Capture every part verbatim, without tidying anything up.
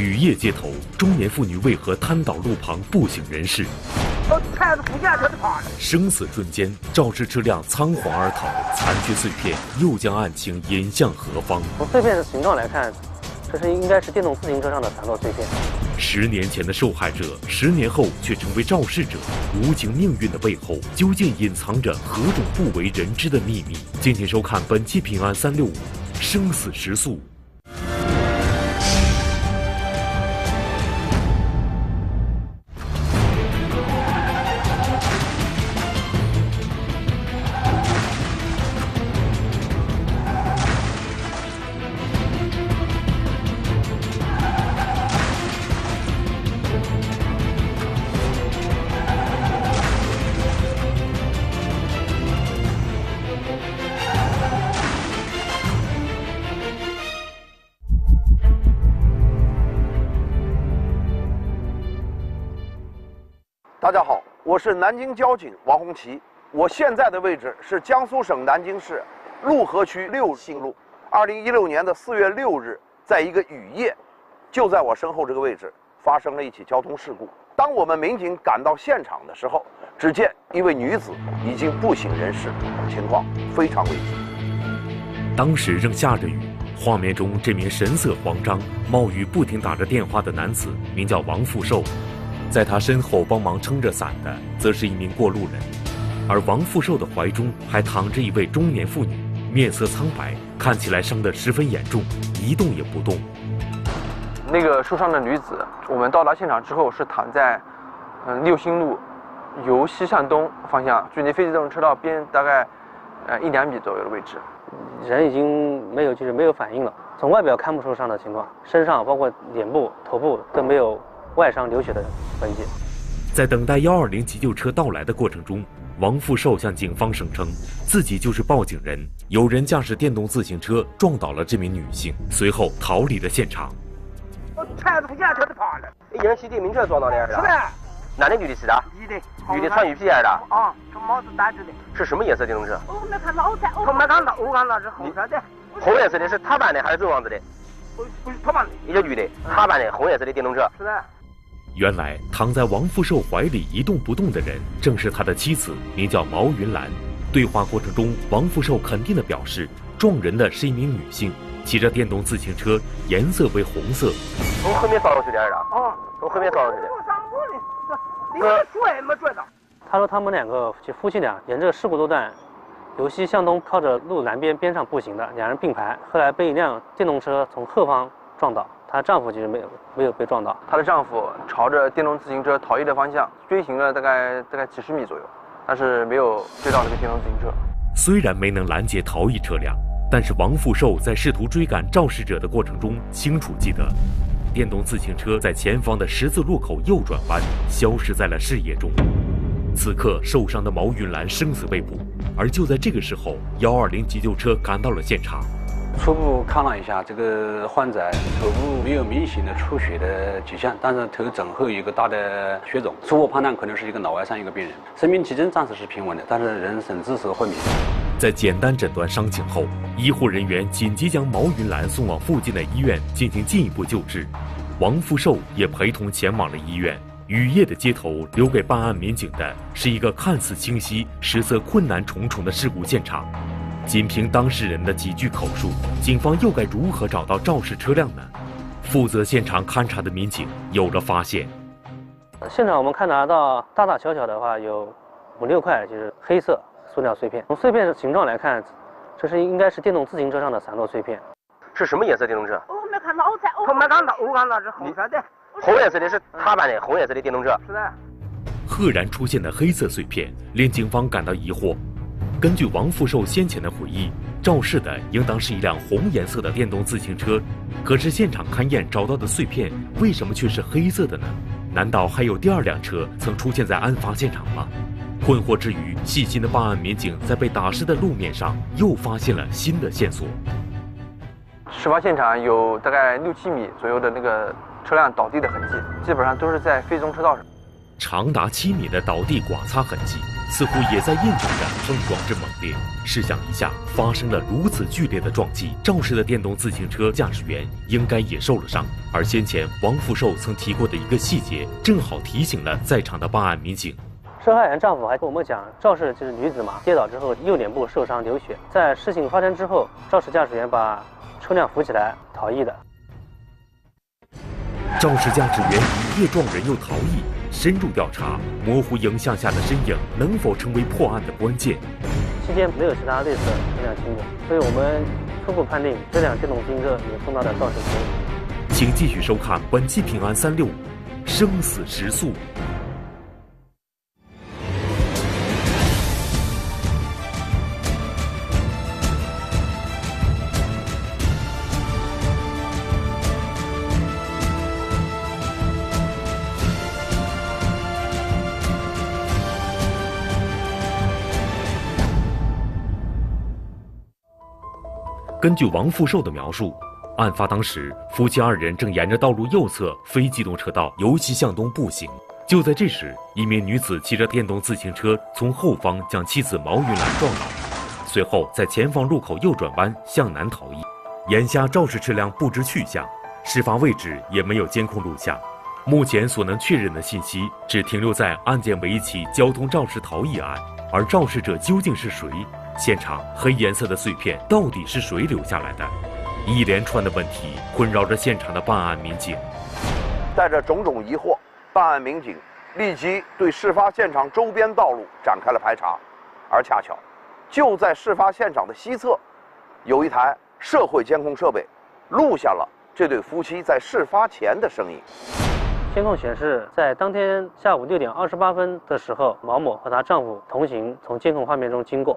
雨夜街头，中年妇女为何瘫倒路旁不省人事？我看着不见她就跑了。生死瞬间，肇事车辆仓皇而逃，残缺碎片又将案情引向何方？从碎片的形状来看，这是应该是电动自行车上的残暴碎片。十年前的受害者，十年后却成为肇事者，无情命运的背后究竟隐藏着何种不为人知的秘密？敬请收看本期《平安三六五》，生死时速。 大家好，我是南京交警王红旗，我现在的位置是江苏省南京市陆河区六信路。二零一六年的四月六日，在一个雨夜，就在我身后这个位置发生了一起交通事故。当我们民警赶到现场的时候，只见一位女子已经不省人事，情况非常危急。当时正下着雨，画面中这名神色慌张、冒雨不停打着电话的男子，名叫王富寿。 在他身后帮忙撑着伞的，则是一名过路人，而王富寿的怀中还躺着一位中年妇女，面色苍白，看起来伤得十分严重，一动也不动。那个受伤的女子，我们到达现场之后是躺在，嗯，六星路，由西向东方向，距离非机动车道边大概，呃，一两米左右的位置。人已经没有，就是没有反应了。从外表看不出伤的情况，身上包括脸部、头部都没有 外伤流血的痕迹。在等待一二零急救车到来的过程中，王富寿向警方声称自己就是报警人，有人驾驶电动自行车撞倒了这名女性，随后逃离了现场。我看不见他就跑了。一人骑电瓶车撞到那儿的。是的。男的女的骑的？女的。女的穿雨披来的。啊，这帽子戴着的。是什么颜色电动车？我没看到，我看我没看到，我看到是红色的。红颜色的是他扮的还是这样子的？不不是他扮的。一个女的，他扮的红颜色的电动车。是的。 原来躺在王富寿怀里一动不动的人，正是他的妻子，名叫毛云兰。对话过程中，王富寿肯定地表示，撞人的是一名女性，骑着电动自行车，颜色为红色。从后面撞上去的，啊，从后面撞上去的。撞上我了，你们拽也没拽到。他说他们两个夫妻俩沿着事故路段，由西向东靠着路南边边上步行的，两人并排，后来被一辆电动车从后方撞倒。 她丈夫其实没有没有被撞到，她的丈夫朝着电动自行车逃逸的方向追行了大概大概几十米左右，但是没有追到那个电动自行车。虽然没能拦截逃逸车辆，但是王富寿在试图追赶肇事者的过程中，清楚记得，电动自行车在前方的十字路口右转弯，消失在了视野中。此刻受伤的毛云兰生死未卜，而就在这个时候，一二零急救车赶到了现场。 初步看了一下，这个患者头部没有明显的出血的迹象，但是头枕后有一个大的血肿。初步判断可能是一个脑外伤一个病人，生命体征暂时是平稳的，但是人神志是昏迷的。在简单诊断伤情后，医护人员紧急将毛云兰送往附近的医院进行进一步救治，王富寿也陪同前往了医院。雨夜的街头，留给办案民警的是一个看似清晰，实则困难重重的事故现场。 仅凭当事人的几句口述，警方又该如何找到肇事车辆呢？负责现场勘查的民警有了发现。现场我们勘查到大大小小的话有五六块，就是黑色塑料碎片。从碎片的形状来看，这是应该是电动自行车上的散落碎片。是什么颜色电动车？我没看到，我在我没看到，我看到是红色的。红颜色的是他买的红颜色的电动车。是的。赫然出现的黑色碎片令警方感到疑惑。 根据王富寿先前的回忆，肇事的应当是一辆红颜色的电动自行车，可是现场勘验找到的碎片为什么却是黑色的呢？难道还有第二辆车曾出现在案发现场吗？困惑之余，细心的办案民警在被打湿的路面上又发现了新的线索。事发现场有大概六七米左右的那个车辆倒地的痕迹，基本上都是在非机动车道上。长达七米的倒地剐擦痕迹，似乎也在印证着碰撞之猛烈。试想一下，发生了如此剧烈的撞击，肇事的电动自行车驾驶员应该也受了伤。而先前王福寿曾提过的一个细节，正好提醒了在场的办案民警。 受害人丈夫还跟我们讲，肇事就是女子嘛，跌倒之后右脸部受伤流血，在事情发生之后，肇事驾驶员把车辆扶起来逃逸的。肇事驾驶员一夜撞人又逃逸，深入调查，模糊影像下的身影能否成为破案的关键？期间没有其他类似的车辆经过，所以我们初步判定这辆电动自行车也碰到了肇事嫌疑。请继续收看本期《平安三六五》，生死时速。 根据王富寿的描述，案发当时，夫妻二人正沿着道路右侧非机动车道由西向东步行。就在这时，一名女子骑着电动自行车从后方将妻子毛云兰撞倒，随后在前方路口右转弯向南逃逸。眼下肇事车辆不知去向，事发位置也没有监控录像。目前所能确认的信息只停留在案件为一起交通肇事逃逸案，而肇事者究竟是谁？ 现场黑颜色的碎片到底是谁留下来的？一连串的问题困扰着现场的办案民警。带着种种疑惑，办案民警立即对事发现场周边道路展开了排查。而恰巧，就在事发现场的西侧，有一台社会监控设备录下了这对夫妻在事发前的声音。监控显示，在当天下午六点二十八分的时候，毛某和她丈夫同行从监控画面中经过。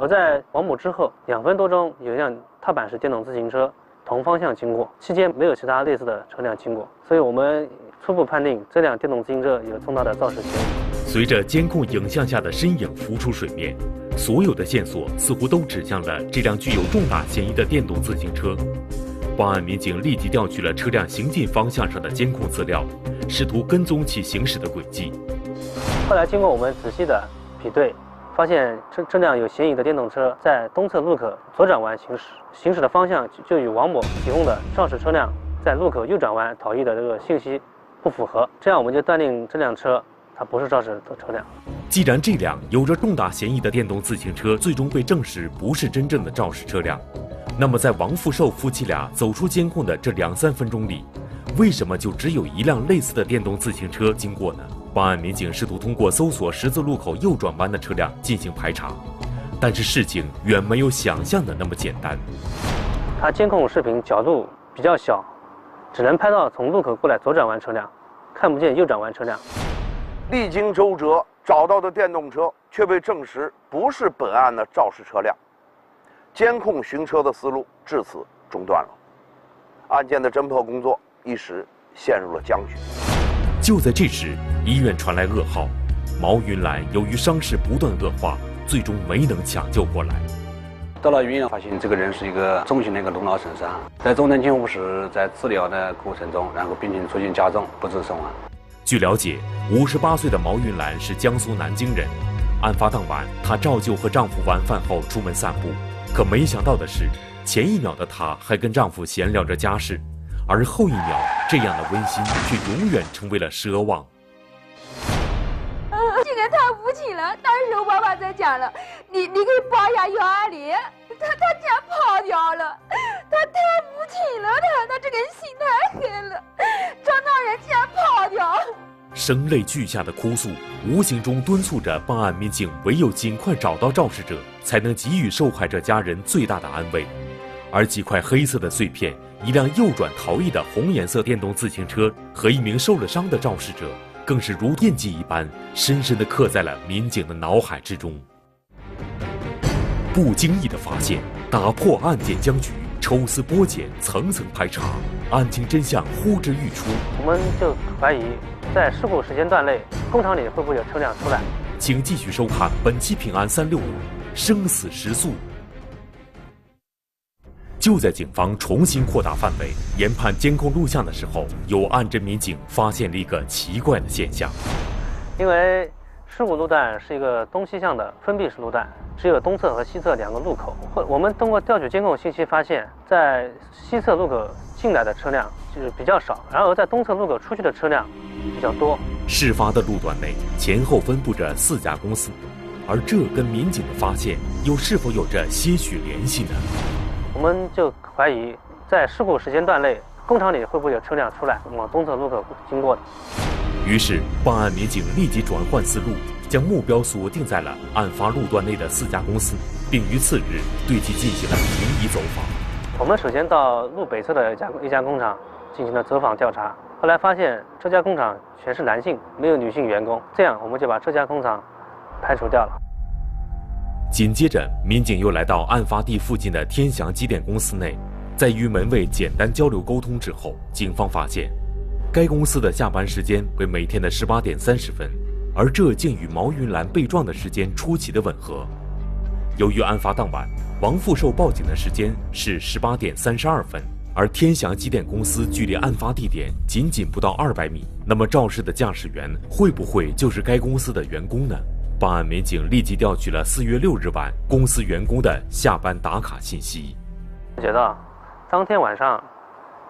而在王某之后两分多钟，有一辆踏板式电动自行车同方向经过，期间没有其他类似的车辆经过，所以我们初步判定这辆电动自行车有重大的肇事嫌疑。随着监控影像下的身影浮出水面，所有的线索似乎都指向了这辆具有重大嫌疑的电动自行车。办案民警立即调取了车辆行进方向上的监控资料，试图跟踪其行驶的轨迹。后来经过我们仔细的比对。 发现这这辆有嫌疑的电动车在东侧路口左转弯行驶，行驶的方向就与王某提供的肇事车辆在路口右转弯逃逸的这个信息不符合。这样我们就断定这辆车它不是肇事车辆。既然这辆有着重大嫌疑的电动自行车最终被证实不是真正的肇事车辆，那么在王富寿夫妻俩走出监控的这两三分钟里，为什么就只有一辆类似的电动自行车经过呢？ 办案民警试图通过搜索十字路口右转弯的车辆进行排查，但是事情远没有想象的那么简单。他监控视频角度比较小，只能拍到从路口过来左转弯车辆，看不见右转弯车辆。历经周折找到的电动车却被证实不是本案的肇事车辆，监控寻车的思路至此中断了，案件的侦破工作一时陷入了僵局。就在这时。 医院传来噩耗，毛云兰由于伤势不断恶化，最终没能抢救过来。到了医院，发现这个人是一个重型的一个颅脑损伤，在重症监护室在治疗的过程中，然后病情逐渐加重，不治身亡。据了解，五十八岁的毛云兰是江苏南京人。案发当晚，她照旧和丈夫晚饭后出门散步，可没想到的是，前一秒的她还跟丈夫闲聊着家事，而后一秒，这样的温馨却永远成为了奢望。 这个太无情了！当时我爸爸在讲了，你你给报一下幺二零，他他竟然跑掉了，他太无情了，他他这个心太狠了，撞到人竟然跑掉。声泪俱下的哭诉，无形中敦促着办案民警唯有尽快找到肇事者，才能给予受害者家人最大的安慰。而几块黑色的碎片，一辆右转逃逸的红颜色电动自行车和一名受了伤的肇事者。 更是如印记一般，深深地刻在了民警的脑海之中。不经意的发现，打破案件僵局，抽丝剥茧，层层排查，案情真相呼之欲出。我们就怀疑，在事故时间段内，工厂里会不会有车辆出来？请继续收看本期《平安三六五》，生死时速。就在警方重新扩大范围研判监控录像的时候，有案侦民警发现了一个奇怪的现象：因为事故路段是一个东西向的封闭式路段，只有东侧和西侧两个路口。或我们通过调取监控信息发现，在西侧路口进来的车辆就是比较少，然而在东侧路口出去的车辆比较多。事发的路段内前后分布着四家公司，而这跟民警的发现又是否有着些许联系呢？我们就怀疑，在事故时间段内，工厂里会不会有车辆出来往东侧路口经过的？于是，办案民警立即转换思路，将目标锁定在了案发路段内的四家公司，并于次日对其进行了临沂走访。我们首先到路北侧的一家一家工厂进行了走访调查，后来发现这家工厂全是男性，没有女性员工，这样我们就把这家工厂排除掉了。紧接着，民警又来到案发地附近的天祥机电公司内，在与门卫简单交流沟通之后，警方发现，该公司的下班时间为每天的十八点三十分，而这竟与毛云兰被撞的时间出奇的吻合。由于案发当晚，王富寿报警的时间是十八点三十二分，而天祥机电公司距离案发地点仅仅不到二百米，那么肇事的驾驶员会不会就是该公司的员工呢？办案民警立即调取了四月六日晚公司员工的下班打卡信息。觉得当天晚上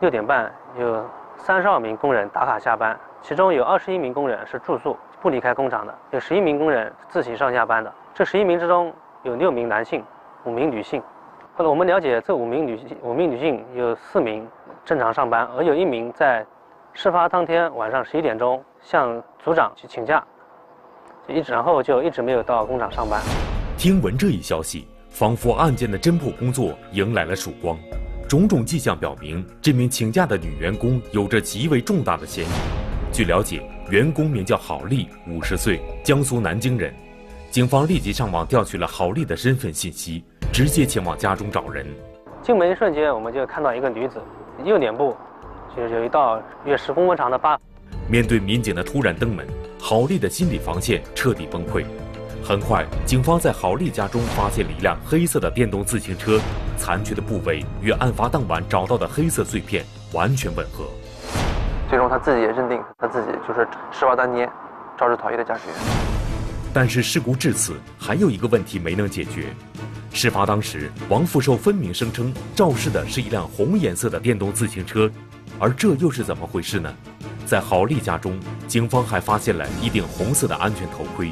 六点半有三十二名工人打卡下班，其中有二十一名工人是住宿不离开工厂的，有十一名工人自行上下班的。这十一名之中有六名男性，五名女性。后来我们了解，这五名女性五名女性有四名正常上班，而有一名在事发当天晚上十一点钟向组长去请假。一直然后就一直没有到工厂上班。听闻这一消息，仿佛案件的侦破工作迎来了曙光。种种迹象表明，这名请假的女员工有着极为重大的嫌疑。据了解，员工名叫郝丽，五十岁，江苏南京人。警方立即上网调取了郝丽的身份信息，直接前往家中找人。进门一瞬间，我们就看到一个女子，右脸部就是有一道约十公分长的疤。面对民警的突然登门，郝丽的心理防线彻底崩溃。很快，警方在郝丽家中发现了一辆黑色的电动自行车，残缺的部位与案发当晚找到的黑色碎片完全吻合。最终，他自己也认定他自己就是事发当天肇事逃逸的驾驶员。但是，事故至此还有一个问题没能解决。事发当时，王富寿分明声称肇事的是一辆红颜色的电动自行车，而这又是怎么回事呢？在郝丽家中，警方还发现了一顶红色的安全头盔。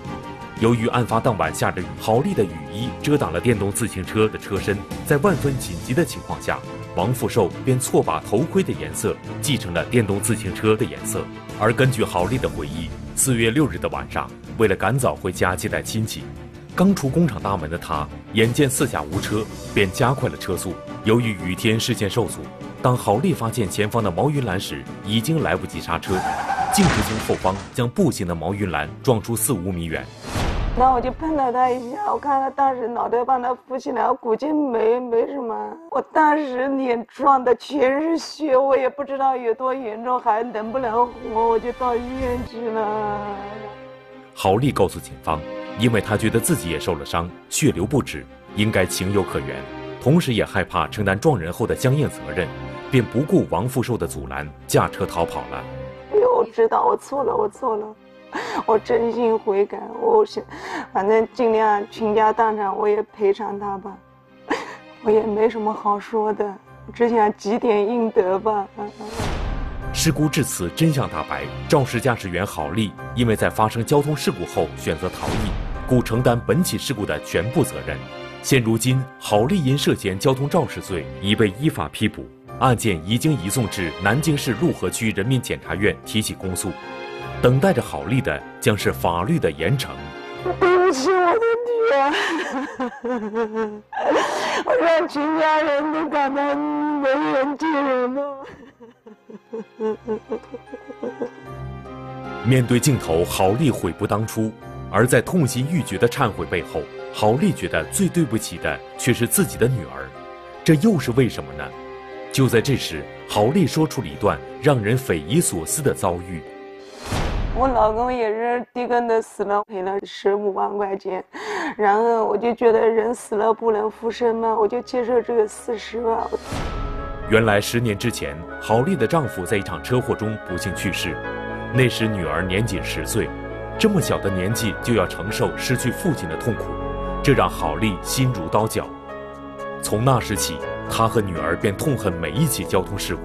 由于案发当晚下着雨，郝丽的雨衣遮挡了电动自行车的车身，在万分紧急的情况下，王富寿便错把头盔的颜色继承了电动自行车的颜色。而根据郝丽的回忆，四月六日的晚上，为了赶早回家接待亲戚，刚出工厂大门的他，眼见四下无车，便加快了车速。由于雨天视线受阻，当郝丽发现前方的毛云兰时，已经来不及刹车，径直从后方将步行的毛云兰撞出四五米远。那我就碰了他一下，我看他当时脑袋帮他扶起来，我估计没没什么。我当时脸撞的全是血，我也不知道有多严重，还能不能活，我就到医院去了。郝丽告诉警方，因为他觉得自己也受了伤，血流不止，应该情有可原，同时也害怕承担撞人后的相应责任，便不顾王富寿的阻拦，驾车逃跑了。哎呦，我知道我错了，我错了，我真心悔改。我想，反正尽量倾家荡产，我也赔偿他吧。我也没什么好说的，只想积点阴德吧。事故至此真相大白，肇事驾驶员郝丽因为在发生交通事故后选择逃逸，故承担本起事故的全部责任。现如今，郝丽因涉嫌交通肇事罪已被依法批捕。案件已经移送至南京市陆河区人民检察院提起公诉，等待着郝丽的将是法律的严惩。对不起，我的女儿，我让全家人都感到没人救人了。面对镜头，郝丽悔不当初，而在痛心欲绝的忏悔背后，郝丽觉得最对不起的却是自己的女儿，这又是为什么呢？就在这时，郝丽说出了一段让人匪夷所思的遭遇。我老公也是低跟的死了，赔了十五万块钱，然后我就觉得人死了不能复生嘛，我就接受这个四十万。原来十年之前，郝丽的丈夫在一场车祸中不幸去世，那时女儿年仅十岁，这么小的年纪就要承受失去父亲的痛苦，这让郝丽心如刀绞。从那时起，她和女儿便痛恨每一起交通事故。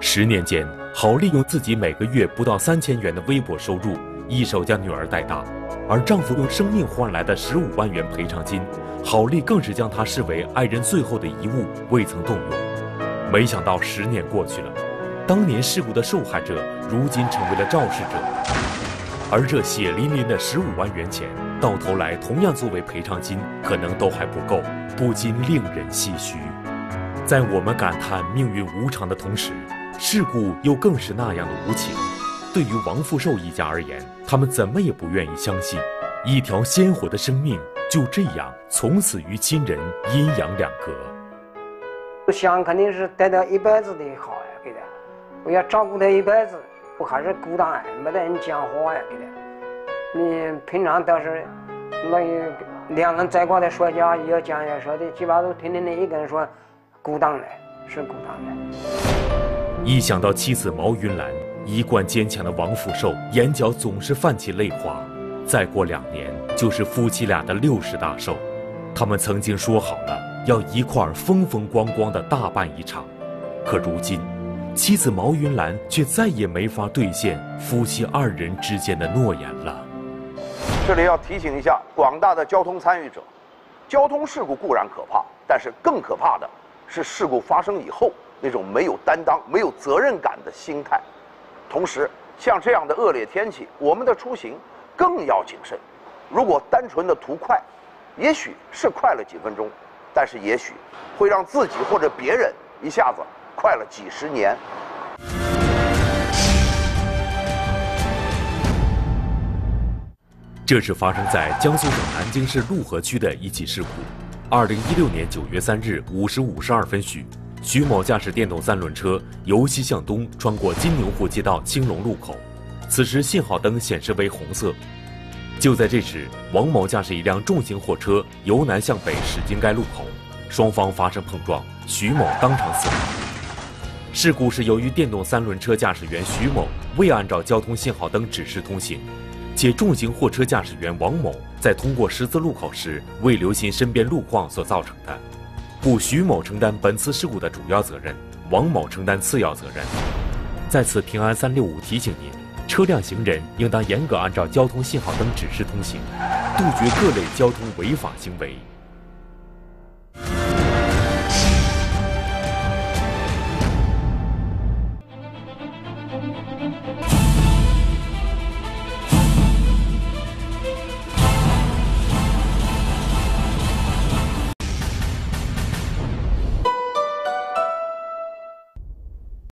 十年间，郝丽用自己每个月不到三千元的微薄收入，一手将女儿带大，而丈夫用生命换来的十五万元赔偿金，郝丽更是将它视为爱人最后的遗物，未曾动用。没想到十年过去了，当年事故的受害者如今成为了肇事者。 而这血淋淋的十五万元钱，到头来同样作为赔偿金，可能都还不够，不禁令人唏嘘。在我们感叹命运无常的同时，事故又更是那样的无情。对于王富寿一家而言，他们怎么也不愿意相信，一条鲜活的生命就这样从此与亲人阴阳两隔。想肯定是待到一辈子的好呀，给他，我要照顾他一辈子。 我还是孤单，没得人讲话呀，给他。你平常倒是，那两人在一块的说家，有讲有说的，鸡巴都天天的一个人说，孤单了，是孤单了。一想到妻子毛云兰，一贯坚强的王福寿眼角总是泛起泪花。再过两年就是夫妻俩的六十大寿，他们曾经说好了要一块风风光光的大办一场，可如今。 妻子毛云兰却再也没法兑现夫妻二人之间的诺言了。这里要提醒一下广大的交通参与者，交通事故固然可怕，但是更可怕的是事故发生以后那种没有担当、没有责任感的心态。同时，像这样的恶劣天气，我们的出行更要谨慎。如果单纯的图快，也许是快了几分钟，但是也许会让自己或者别人一下子。 快了几十年。这是发生在江苏省南京市潞河区的一起事故。二零一六年九月三日五时五十二分许，徐某驾驶电动三轮车由西向东穿过金牛湖街道青龙路口，此时信号灯显示为红色。就在这时，王某驾驶一辆重型货车由南向北驶经该路口，双方发生碰撞，徐某当场死亡。 事故是由于电动三轮车驾驶员徐某未按照交通信号灯指示通行，且重型货车驾驶员王某在通过十字路口时未留心身边路况所造成的，故徐某承担本次事故的主要责任，王某承担次要责任。在此，平安三六五提醒您，车辆行人应当严格按照交通信号灯指示通行，杜绝各类交通违法行为。